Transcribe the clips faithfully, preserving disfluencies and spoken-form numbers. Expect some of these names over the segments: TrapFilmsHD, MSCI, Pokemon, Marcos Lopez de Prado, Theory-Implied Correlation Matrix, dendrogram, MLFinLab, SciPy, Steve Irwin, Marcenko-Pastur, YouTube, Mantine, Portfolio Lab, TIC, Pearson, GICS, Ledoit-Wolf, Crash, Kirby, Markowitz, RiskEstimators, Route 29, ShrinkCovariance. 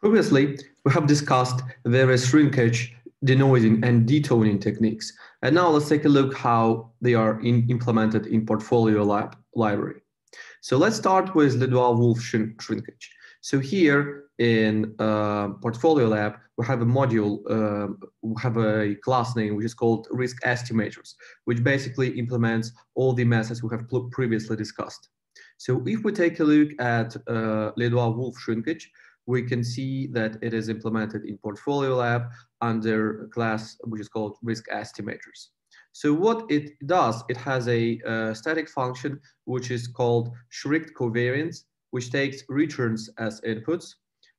Previously, we have discussed various shrinkage, denoising, and detoning techniques. And now let's take a look how they are in, implemented in Portfolio Lab library. So let's start with Ledoit-Wolf shrinkage. So here in uh, Portfolio Lab, we have a module, uh, we have a class name which is called RiskEstimators, which basically implements all the methods we have previously discussed. So if we take a look at uh, Ledoit-Wolf shrinkage, we can see that it is implemented in Portfolio Lab under a class which is called RiskEstimators. So what it does, it has a uh, static function which is called ShrinkCovariance, which takes returns as inputs,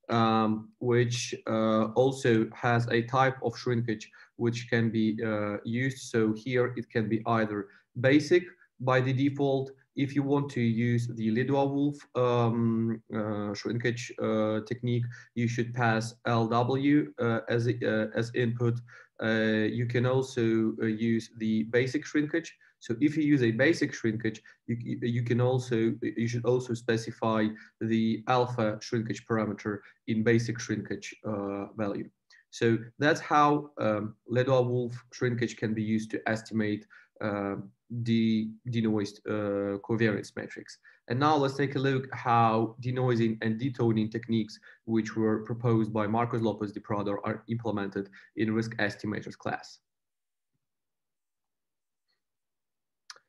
um, which uh, also has a type of shrinkage which can be uh, used. So here it can be either basic by the default. If you want to use the Ledoit-Wolf um, uh, shrinkage uh, technique, you should pass L W uh, as, uh, as input. Uh, you can also uh, use the basic shrinkage. So if you use a basic shrinkage, you, you can also, you should also specify the alpha shrinkage parameter in basic shrinkage uh, value. So that's how um, Ledoit-Wolf shrinkage can be used to estimate uh, the denoised uh, covariance matrix. And now let's take a look how denoising and detoning techniques, which were proposed by Marcos Lopez de Prado, are implemented in RiskEstimators class.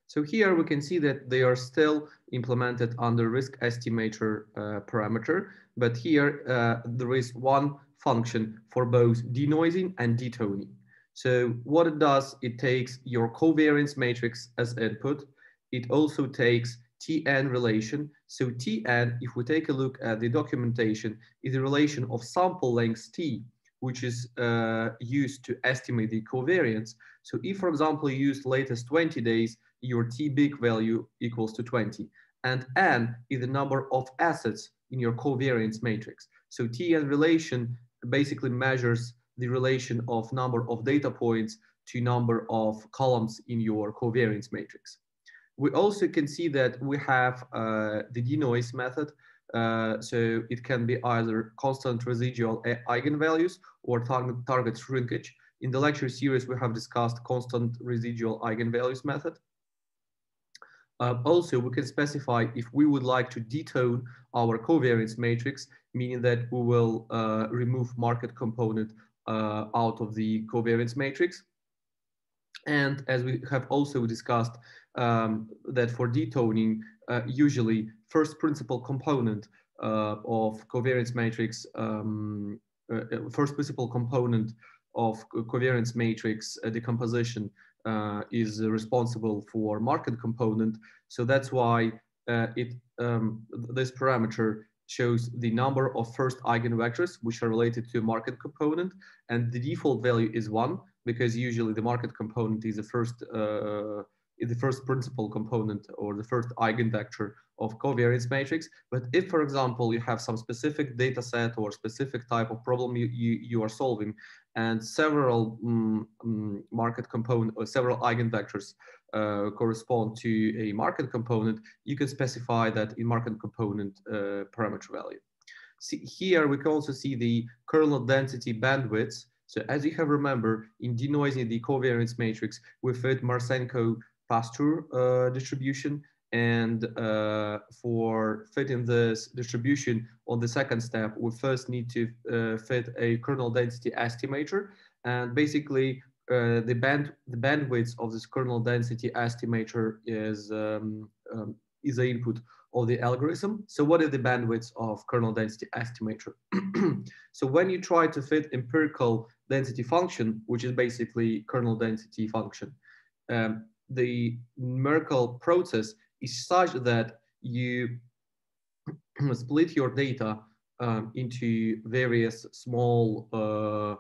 So here we can see that they are still implemented under risk estimator uh, parameter, but here uh, there is one function for both denoising and detoning. So what it does, it takes your covariance matrix as input. It also takes T N relation. So T N, if we take a look at the documentation, is a relation of sample length T, which is uh, used to estimate the covariance. So if, for example, you use latest twenty days, your T B I C value equals to twenty. And N is the number of assets in your covariance matrix. So T N relation basically measures the relation of number of data points to number of columns in your covariance matrix. We also can see that we have uh, the denoise method. Uh, so it can be either constant residual eigenvalues or target, target shrinkage. In the lecture series, we have discussed constant residual eigenvalues method. Uh, also, we can specify if we would like to detone our covariance matrix, meaning that we will uh, remove market component Uh, out of the covariance matrix. And as we have also discussed, um, that for detoning, uh, usually first principal component uh, of covariance matrix, um, uh, first principal component of covariance matrix uh, decomposition uh, is responsible for market component. So that's why uh, it um, this parameter shows the number of first eigenvectors which are related to market component, and the default value is one because usually the market component is the first uh, is the first principal component or the first eigenvector of covariance matrix. But if, for example, you have some specific data set or specific type of problem you, you, you are solving, and several um, um, market component or several eigenvectors uh, correspond to a market component, you can specify that in market component uh, parameter value. See, here we can also see the kernel density bandwidths. So as you have remember, in denoising the covariance matrix, we fit Marcenko-Pastur uh, distribution. And uh, for fitting this distribution on the second step, we first need to uh, fit a kernel density estimator. And basically, uh, the band the bandwidth of this kernel density estimator is um, um, is the input of the algorithm. So what is the bandwidth of kernel density estimator? So when you try to fit empirical density function, which is basically kernel density function, um, the numerical process is such that you split your data um, into various small uh,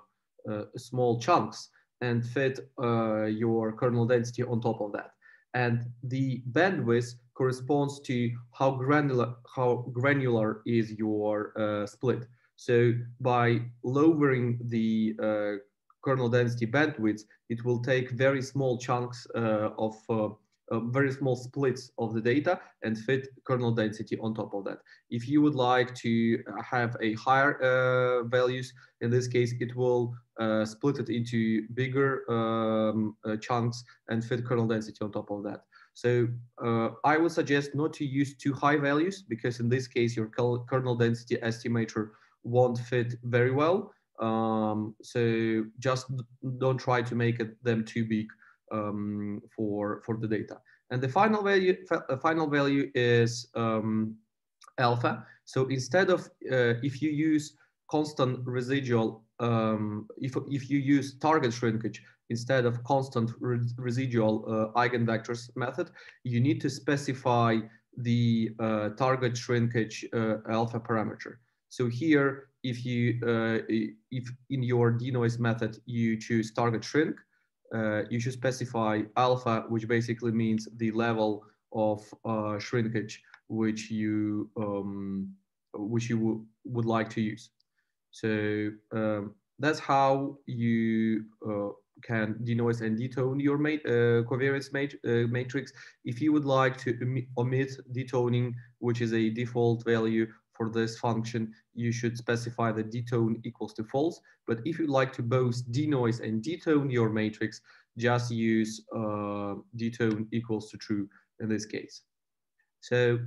uh, small chunks and fit uh, your kernel density on top of that. And the bandwidth corresponds to how granular how granular is your uh, split. So by lowering the uh, kernel density bandwidth, it will take very small chunks uh, of uh, uh, very small splits of the data and fit kernel density on top of that. If you would like to have a higher uh, values, in this case, it will uh, split it into bigger um, uh, chunks and fit kernel density on top of that. So uh, I would suggest not to use too high values, because in this case, your kernel density estimator won't fit very well. Um, so just don't try to make it, them too big um, for, for the data. And the final value, the final value is um, alpha. So instead of, uh, if you use constant residual, um, if, if you use target shrinkage, instead of constant re residual uh, eigenvectors method, you need to specify the uh, target shrinkage uh, alpha parameter. So here, if you uh, if in your denoise method you choose target shrink, uh, you should specify alpha, which basically means the level of uh, shrinkage which you um, which you would like to use. So um, that's how you uh, can denoise and detone your mat uh, covariance mat uh, matrix. If you would like to omit detoning, which is a default value for this function, you should specify the detone equals to false. But if you like to both denoise and detone your matrix, just use uh, detone equals to true in this case. So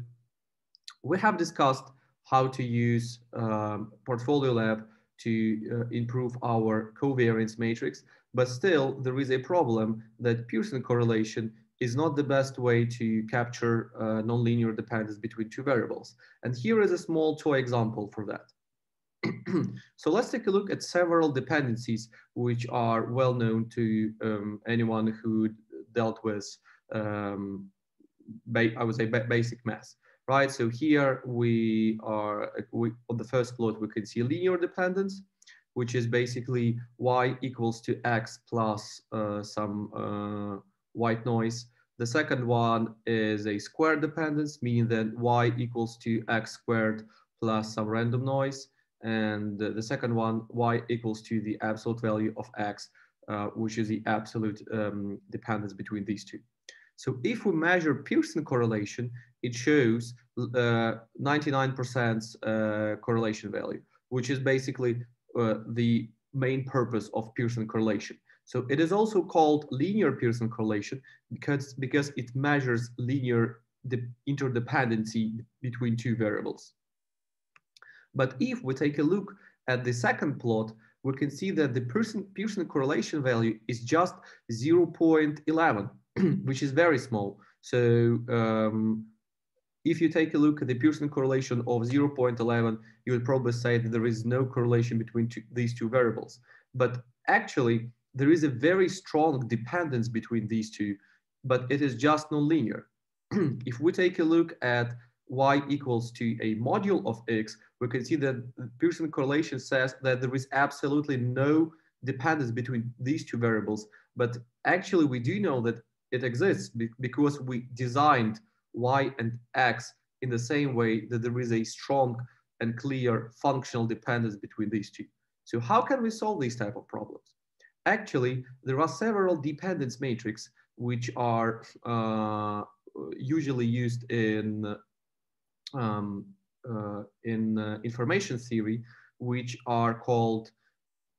we have discussed how to use um, Portfolio Lab to uh, improve our covariance matrix, but still there is a problem that Pearson correlation is not the best way to capture uh, nonlinear dependence between two variables. And here is a small toy example for that. So let's take a look at several dependencies which are well known to um, anyone who dealt with, um, I would say, ba basic math, right? So here we are, we, on the first plot, we can see linear dependence, which is basically y equals to x plus uh, some uh, white noise. The second one is a square dependence, meaning that y equals to x squared plus some random noise. And the second one, y equals to the absolute value of x, uh, which is the absolute um, dependence between these two. So if we measure Pearson correlation, it shows ninety-nine percent uh, correlation value, which is basically uh, the main purpose of Pearson correlation. So it is also called linear Pearson correlation because, because it measures linear interdependency between two variables. But if we take a look at the second plot, we can see that the Pearson, Pearson correlation value is just zero point one one, which is very small. So um, if you take a look at the Pearson correlation of zero point one one, you would probably say that there is no correlation between two, these two variables. But actually, there is a very strong dependence between these two, but it is just nonlinear. If we take a look at y equals to a module of x, we can see that Pearson correlation says that there is absolutely no dependence between these two variables, but actually we do know that it exists be because we designed y and x in the same way that there is a strong and clear functional dependence between these two. So how can we solve these type of problems? Actually, there are several dependence matrices which are uh, usually used in um, uh, in uh, information theory, which are called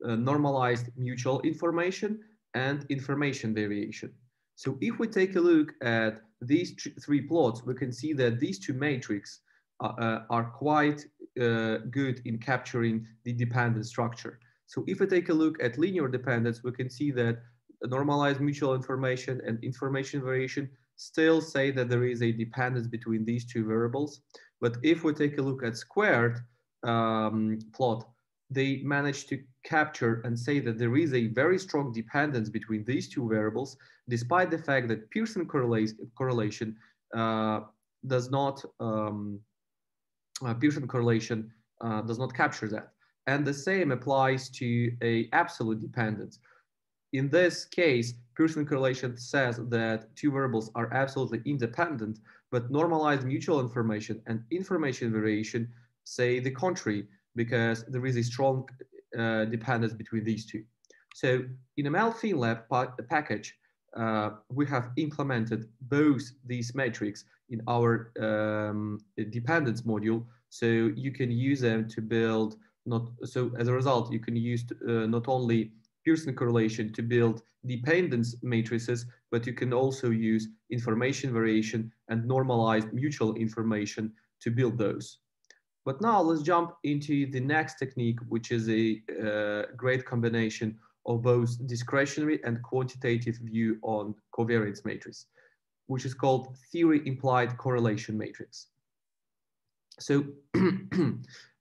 uh, normalized mutual information and information variation. So if we take a look at these three plots, we can see that these two matrices are, uh, are quite uh, good in capturing the dependent structure. So if we take a look at linear dependence, we can see that normalized mutual information and information variation still say that there is a dependence between these two variables. But if we take a look at squared um, plot, they manage to capture and say that there is a very strong dependence between these two variables, despite the fact that Pearson correlation uh, does not, um, uh, Pearson correlation uh, does not capture that. And the same applies to a absolute dependence. In this case, Pearson correlation says that two variables are absolutely independent, but normalized mutual information and information variation say the contrary, because there is a strong uh, dependence between these two. So in a MLFinLab package, uh, we have implemented both these metrics in our um, dependence module, so you can use them to build not so as a result you can use uh, not only Pearson correlation to build dependence matrices, but you can also use information variation and normalized mutual information to build those. But now let's jump into the next technique, which is a uh, great combination of both discretionary and quantitative view on covariance matrix, which is called Theory-Implied Correlation Matrix. So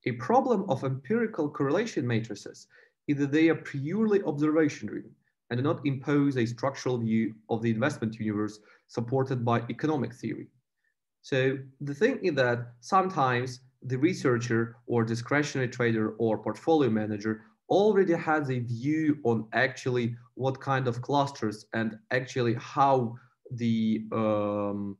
a problem of empirical correlation matrices is that they are purely observation-driven and do not impose a structural view of the investment universe supported by economic theory. So the thing is that sometimes the researcher or discretionary trader or portfolio manager already has a view on actually what kind of clusters and actually how the um,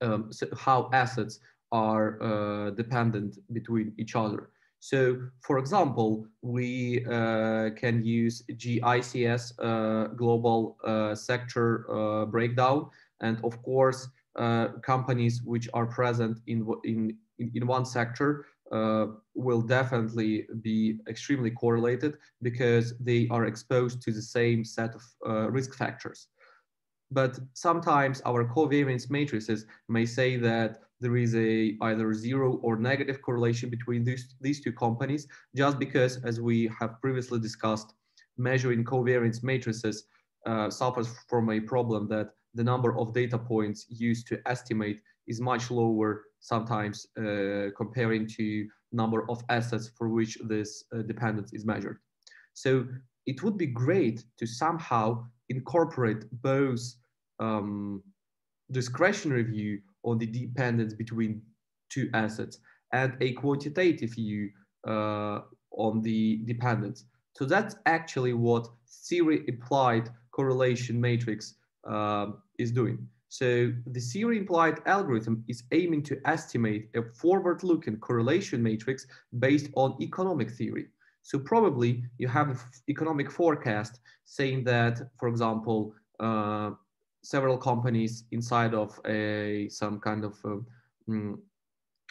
um, so how assets are uh, dependent between each other. So, for example, we uh, can use G I C S uh, global uh, sector uh, breakdown, and of course, uh, companies which are present in in in one sector uh, will definitely be extremely correlated because they are exposed to the same set of uh, risk factors. But sometimes our covariance matrices may say that there is a either zero or negative correlation between these, these two companies, just because, as we have previously discussed, measuring covariance matrices uh, suffers from a problem that the number of data points used to estimate is much lower sometimes uh, comparing to number of assets for which this uh, dependence is measured. So it would be great to somehow incorporate both um, discretionary view on the dependence between two assets and a quantitative view uh, on the dependence. So that's actually what theory-implied correlation matrix uh, is doing. So the theory-implied algorithm is aiming to estimate a forward-looking correlation matrix based on economic theory. So probably you have an economic forecast saying that, for example, uh, several companies inside of a some kind of um,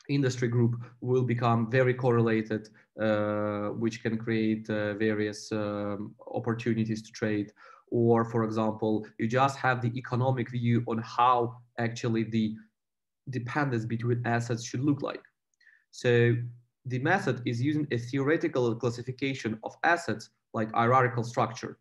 industry group will become very correlated, uh, which can create uh, various um, opportunities to trade. Or, for example, you just have the economic view on how actually the dependence between assets should look like. So the method is using a theoretical classification of assets like hierarchical structure,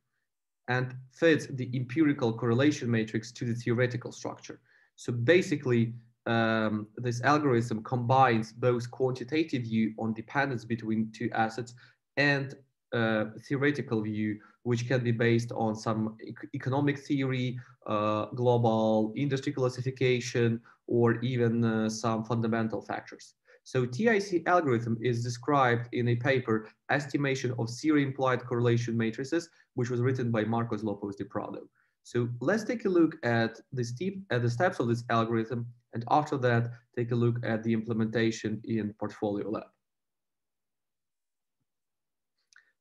and fits the empirical correlation matrix to the theoretical structure. So basically, um, this algorithm combines both quantitative view on dependence between two assets and uh, theoretical view, which can be based on some e economic theory, uh, global industry classification, or even uh, some fundamental factors. So T I C algorithm is described in a paper, Estimation of Theory-Implied Correlation Matrices, which was written by Marcos Lopez de Prado. So let's take a look at the, steep, at the steps of this algorithm, and after that, take a look at the implementation in Portfolio Lab.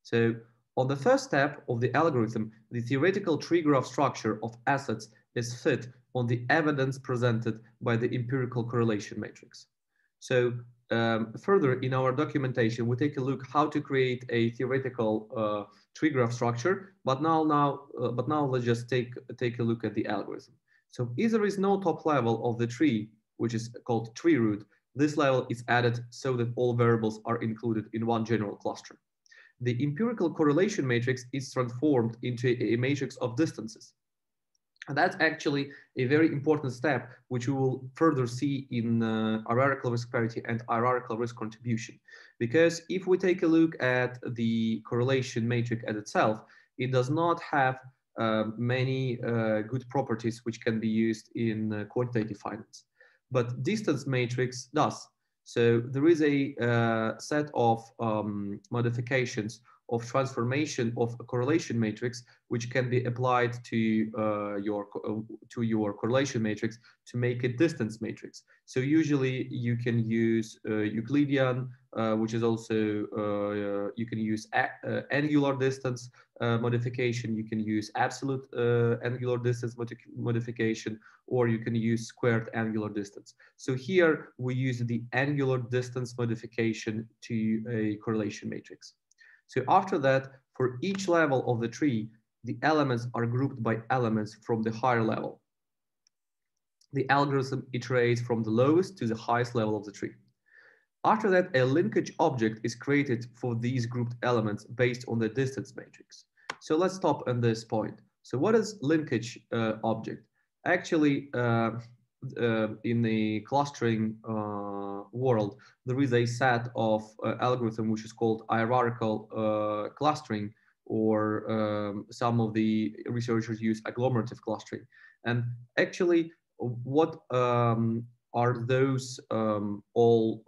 So on the first step of the algorithm, the theoretical tree graph structure of assets is fit on the evidence presented by the empirical correlation matrix. So um, further in our documentation, we take a look how to create a theoretical uh, tree graph structure. But now, now, uh, but now let's just take take a look at the algorithm. So if there is no top level of the tree, which is called tree root, this level is added so that all variables are included in one general cluster. The empirical correlation matrix is transformed into a matrix of distances. And that's actually a very important step, which we will further see in uh, hierarchical risk parity and hierarchical risk contribution. Because if we take a look at the correlation matrix at itself, it does not have uh, many uh, good properties which can be used in uh, quantitative finance. But distance matrix does. So there is a uh, set of um, modifications of transformation of a correlation matrix, which can be applied to uh, your uh, to your correlation matrix to make a distance matrix. So usually you can use uh, Euclidean, uh, which is also uh, you can use a uh, angular distance uh, modification. You can use absolute uh, angular distance mod modification, or you can use squared angular distance. So here we use the angular distance modification to a correlation matrix. So after that, for each level of the tree, the elements are grouped by elements from the higher level. The algorithm iterates from the lowest to the highest level of the tree. After that, a linkage object is created for these grouped elements based on the distance matrix. So let's stop on this point. So what is linkage uh, object? Actually, uh, uh, in the clustering uh, world, there is a set of uh, algorithm which is called hierarchical uh, clustering, or um, some of the researchers use agglomerative clustering. And actually, what um, are those um, all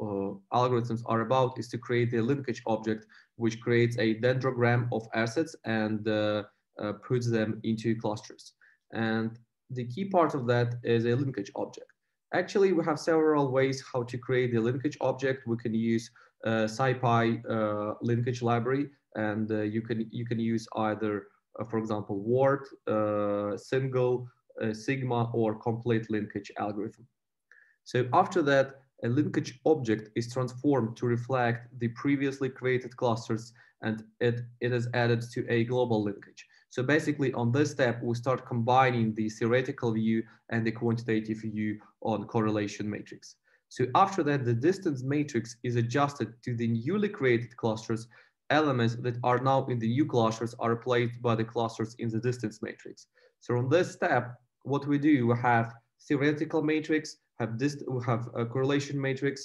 uh, algorithms are about is to create a linkage object which creates a dendrogram of assets and uh, uh, puts them into clusters. And the key part of that is a linkage object. Actually, we have several ways how to create the linkage object. We can use uh, SciPy uh, linkage library, and uh, you can you can use either, uh, for example, word, uh, single, uh, sigma, or complete linkage algorithm. So after that, a linkage object is transformed to reflect the previously created clusters, and it it is added to a global linkage. So basically, on this step, we start combining the theoretical view and the quantitative view on correlation matrix. So after that, the distance matrix is adjusted to the newly created clusters. Elements that are now in the new clusters are replaced by the clusters in the distance matrix. So on this step, what we do, we have theoretical matrix, have this, we have a correlation matrix,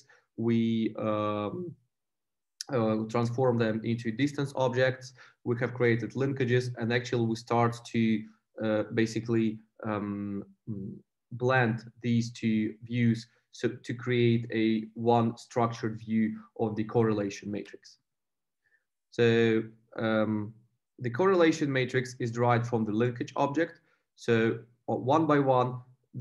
we um, Uh, transform them into distance objects. We have created linkages, and actually we start to uh, basically um, blend these two views so to create a one structured view of the correlation matrix. So um, the correlation matrix is derived from the linkage object. So one by one,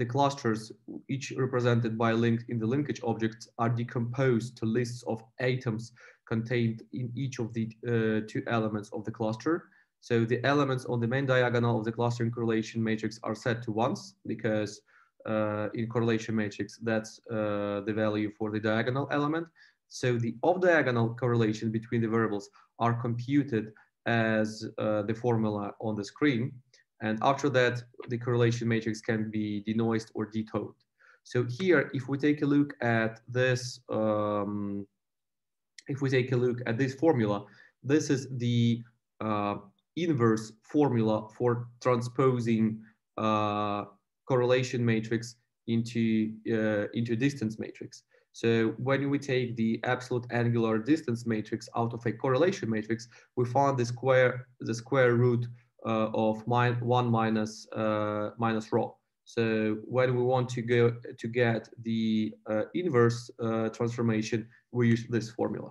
the clusters, each represented by a link in the linkage object, are decomposed to lists of atoms contained in each of the uh, two elements of the cluster. So the elements on the main diagonal of the clustering correlation matrix are set to ones, because uh, in correlation matrix, that's uh, the value for the diagonal element. So the off-diagonal correlation between the variables are computed as uh, the formula on the screen. And after that, the correlation matrix can be denoised or detoned. So here, if we take a look at this, um, if we take a look at this formula, this is the uh, inverse formula for transposing uh, correlation matrix into, uh, into distance matrix. So when we take the absolute angular distance matrix out of a correlation matrix, we find the square, the square root Uh, of min one minus uh, minus rho. So when we want to go to get the uh, inverse uh, transformation, we use this formula.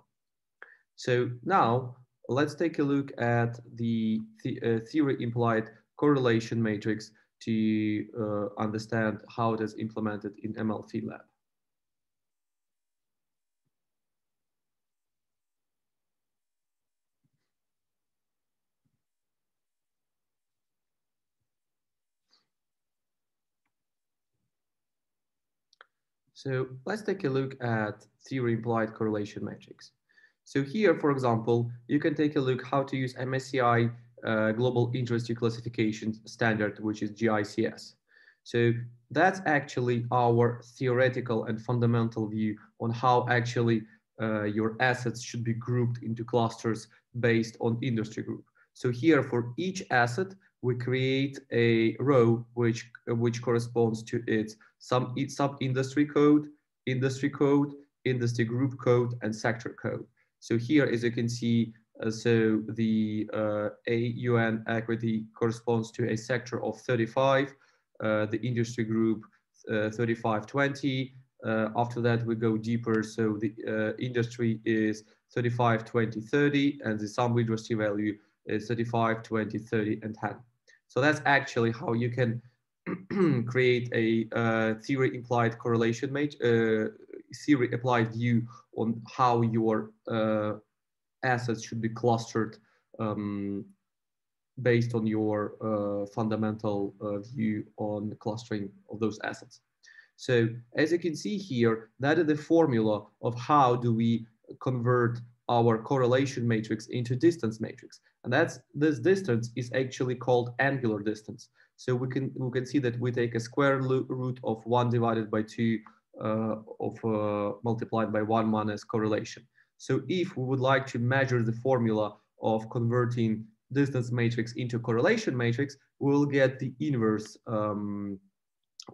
So now let's take a look at the, the uh, theory-implied correlation matrix to uh, understand how it is implemented in MLFinLab. So let's take a look at theory-implied correlation matrix. So here, for example, you can take a look how to use M S C I uh, Global Interest Classification Standard, which is G I C S. So that's actually our theoretical and fundamental view on how actually uh, your assets should be grouped into clusters based on industry group. So here, for each asset, we create a row which, which corresponds to its some sub-industry code, industry code, industry group code, and sector code. So here, as you can see, uh, so the uh, A U N equity corresponds to a sector of thirty-five, uh, the industry group uh, thirty-five twenty, Uh, after that, we go deeper. So the uh, industry is thirty-five, twenty, thirty, and the sum with resting value is thirty-five, twenty, thirty, and ten. So that's actually how you can create a uh, theory-implied correlation matrix, uh, theory-applied view on how your uh, assets should be clustered um, based on your uh, fundamental uh, view on clustering of those assets. So as you can see here, that is the formula of how do we convert our correlation matrix into distance matrix. And that's, this distance is actually called angular distance. So we can, we can see that we take a square root of one divided by two uh, of uh, multiplied by one minus correlation. So if we would like to measure the formula of converting distance matrix into correlation matrix, we'll get the inverse, um,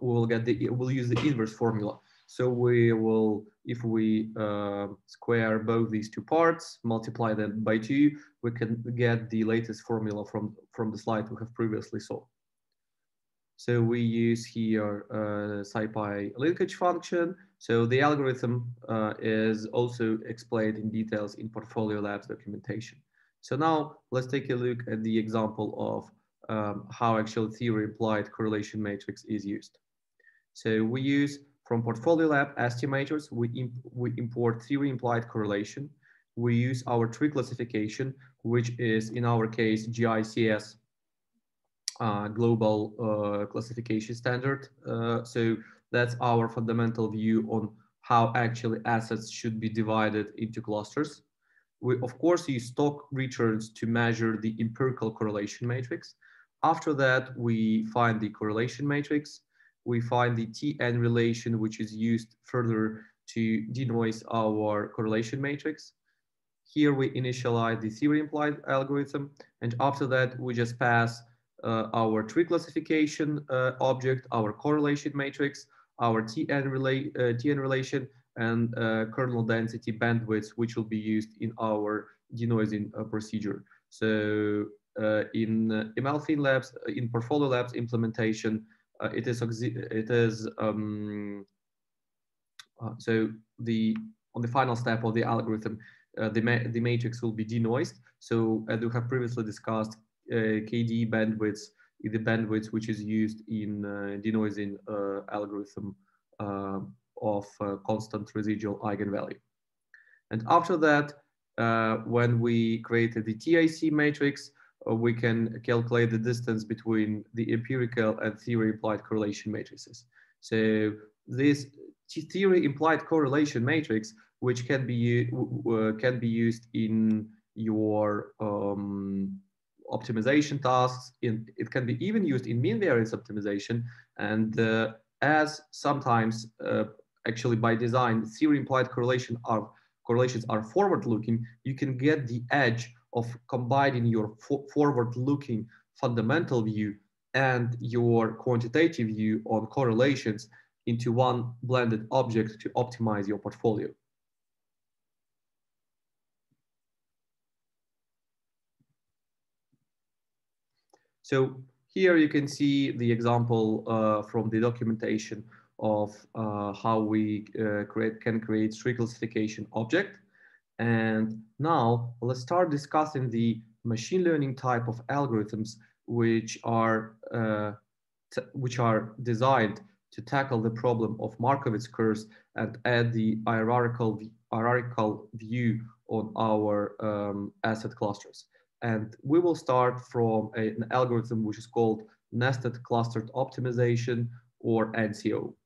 we'll get the, we'll use the inverse formula. So we will, if we uh, square both these two parts, multiply them by two, we can get the latest formula from, from the slide we have previously saw. So we use here uh, SciPy linkage function. So the algorithm uh, is also explained in details in Portfolio Lab's documentation. So now let's take a look at the example of um, how actual theory-implied correlation matrix is used. So we use, from Portfolio Lab estimators, we, imp we import theory-implied correlation. We use our tree classification, which is in our case G I C S uh, global uh, classification standard. Uh, so that's our fundamental view on how actually assets should be divided into clusters. We, of course, use stock returns to measure the empirical correlation matrix. After that, we find the correlation matrix. We find the T N relation, which is used further to denoise our correlation matrix. Here we initialize the theory-implied algorithm. And after that, we just pass uh, our tree classification uh, object, our correlation matrix, our T N, rela uh, T N relation, and uh, kernel density bandwidths, which will be used in our denoising uh, procedure. So uh, in uh, MLFinLab's, in Portfolio Lab's implementation, Uh, it is, it is um, uh, so the, on the final step of the algorithm, uh, the, ma the matrix will be denoised. So as we have previously discussed, uh, K D E bandwidths is the bandwidth which is used in uh, denoising uh, algorithm uh, of uh, constant residual eigenvalue. And after that, uh, when we created the T I C matrix, we can calculate the distance between the empirical and theory-implied correlation matrices. So this theory-implied correlation matrix, which can be uh, can be used in your um, optimization tasks, in, it can be even used in mean variance optimization. And uh, as sometimes, uh, actually by design, theory-implied correlation are correlations are forward-looking, you can get the edge of combining your for forward-looking fundamental view and your quantitative view on correlations into one blended object to optimize your portfolio. So here you can see the example uh, from the documentation of uh, how we uh, create, can create tree classification object. And now let's start discussing the machine learning type of algorithms which are, uh, which are designed to tackle the problem of Markowitz curves and add the hierarchical, hierarchical view on our um, asset clusters. And we will start from a, an algorithm which is called nested clustered optimization, or N C O.